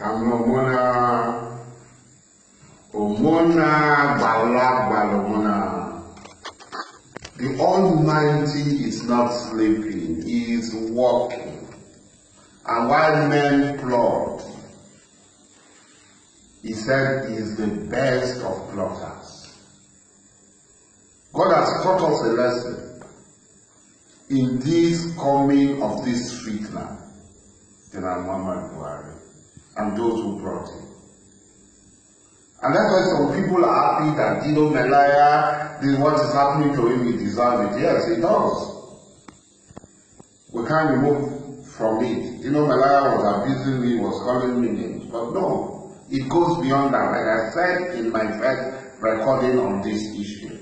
The Almighty is not sleeping, He is walking. And while men plot, He said He is the best of plotters. God has taught us a lesson in this coming of this fitna, General Mama Gwari, and those who brought him. And that's why some people are happy that Dino Melaye, this what is happening to him, he deserves it. Yes, it does. We can't remove from it. Dino Melaye was abusing me, was calling me names. But no, it goes beyond that. Like I said in my first recording on this issue.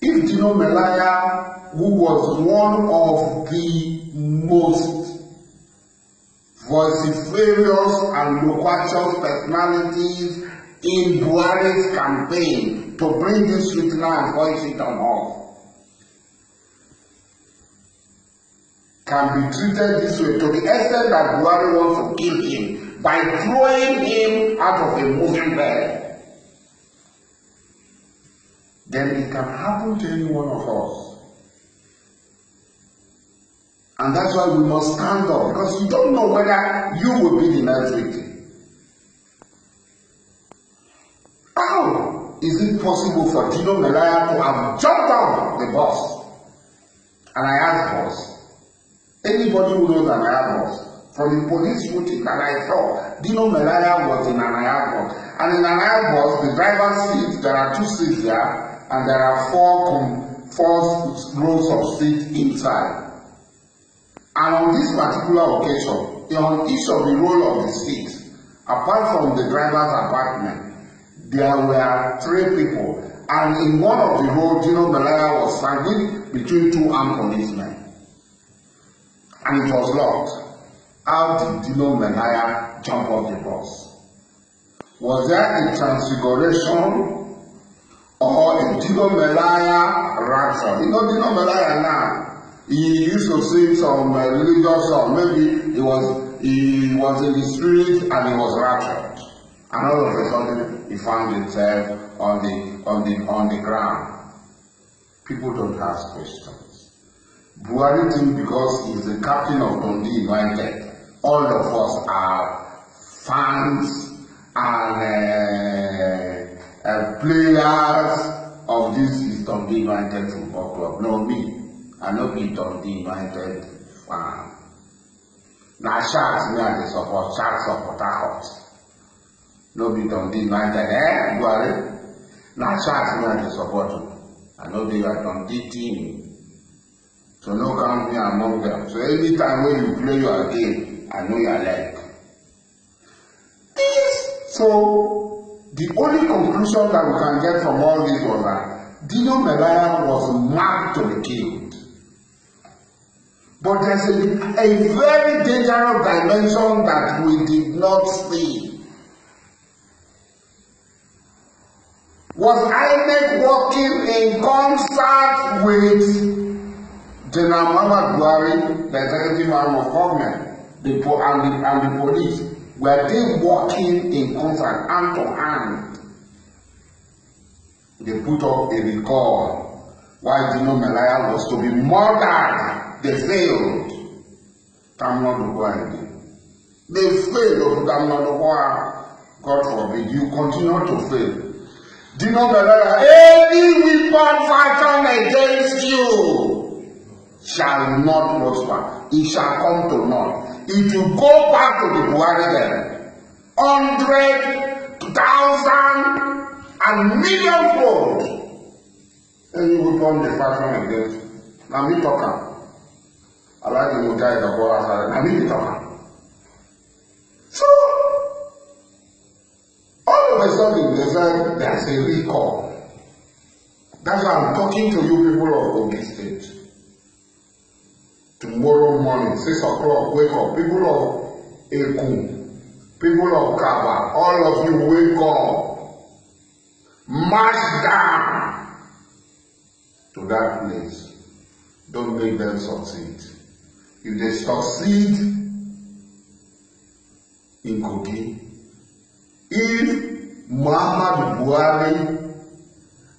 If Dino Melaye, who was one of the most vociferous and loquacious personalities in Duare's campaign to bring this fitna and voice it on off, can be treated this way to the extent that Duare wants to kill him by throwing him out of a moving bed, then it can happen to any one of us. And that's why we must stand up, because you don't know whether you will be the next victim. How is it possible for Dino Melaye to have jumped on the bus? And I asked boss, anybody who knows Anaya bus, from the police shooting that I saw, Dino Melaye was in Anaya bus. And in Anaya bus, the driver's seat, there are two seats there, and there are four rows of seats inside. And on this particular occasion, on each of the row of the seats, apart from the driver's apartment, there were three people. And in one of the rows, Dino Melaye was standing between two armed policemen. And it was locked. How did Dino Melaye jump off the bus? Was there a transfiguration or a Dino Melaye ransom? You know Dino Melaye now. He used to sing some religious song. Maybe he was in the street and he was raptured, and all of a sudden he found himself on the ground. People don't ask questions. Bwari thinks because he's the captain of Dundee United, all of us are fans and players of this Dundee United football club. No, me. I no be Dundee United fan. Now sharks me and the support sharks of Port Harcourt. No be Dundee United, eh? Duare. Now sharks me and the support. I know they are Dundee team. So no count me among them. So every time when you play your game, I know your leg. So the only conclusion that we can get from all this was that Dino Melaye was marked to the kill. But there's a very dangerous dimension that we did not see. Was INEC working in concert with General Mama Gwari, the executive arm of government, and the police? Were they working in concert, hand to hand? They put up a recall while Dino Melaye was to be murdered. They failed. They failed. God forbid you continue to fail. Dino Melaye, any weapon fashioned against you shall not prosper. It shall come to naught. It will go back to the Bwari then. 100,000 and million fold. Any weapon they fashion against you. Now we talk about. I like the new guy that go outside and I need to talk. So, all of a sudden, they said there's a recall. That's why I'm talking to you people of Obi State. Tomorrow morning, 6 o'clock, wake up. People of Eku, people of Kaba, all of you wake up. March down to that place. Don't make them succeed. If they succeed, in Kogi. If Muhammadu Buhari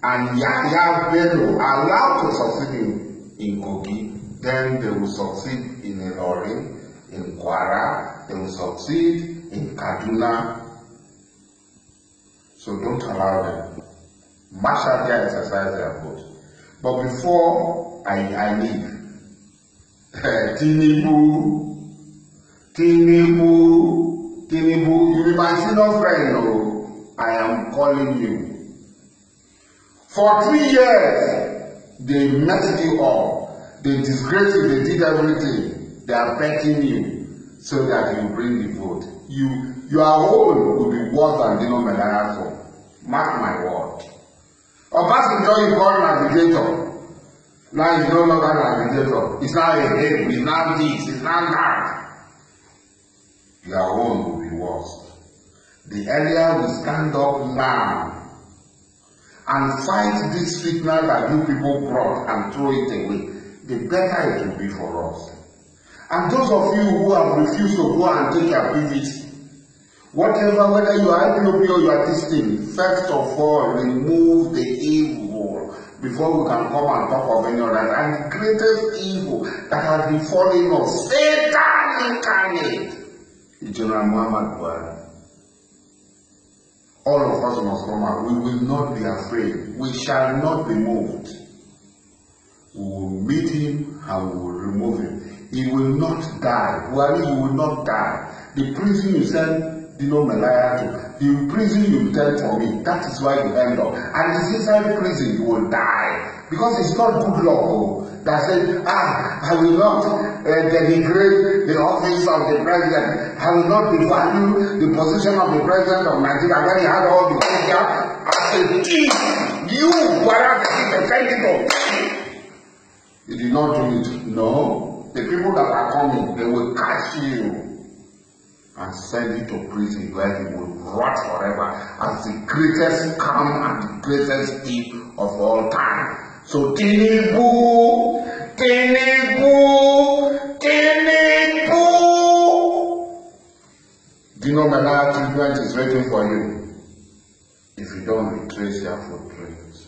and Yakubu Bello are allowed to succeed in Kogi, then they will succeed in Ilorin, in Kwara, they will succeed in Kaduna. So don't allow them. March out there, exercise their vote. But before I leave, Tinubu, you be my senior friend, oh, I am calling you. For 3 years, they messed you up, they disgraced you, they did everything, they are betting you so that you bring the vote. Your own will be worse than Dino Melaye for. Mark my word. Obasanjo, you call navigator. Now it's no longer navigator. It's now a head, it's now this, it's now that. Your own will be worse. The earlier we stand up now and fight this signal that you people brought and throw it away, the better it will be for us. And those of you who have refused to go and take your PVC, whatever, whether you are IPOB or you are this thing, first of all, remove the evil before we can come and talk of any other. And the greatest evil that has been falling on Satan incarnate, General Mama Gwari. All of us must come out. We will not be afraid. We shall not be moved. We will meet him and we will remove him. He will not die. Gwari, you will not die. The prison you send Dino Melaye to, the prison you tell for me, that is why you end up. And it's inside the prison you will die. Because it's not good law that says, I will not denigrate the office of the president. I will not devalue the position of the president of Nigeria when he had all the media as a king. You were the defendant. You did not do it. No. The people that are coming, they will catch you and send you to prison where you will rot forever as the greatest scam and the greatest thief of all time. So Tinubu, Dino Melaye treatment is waiting for you if you don't retrace your footprints.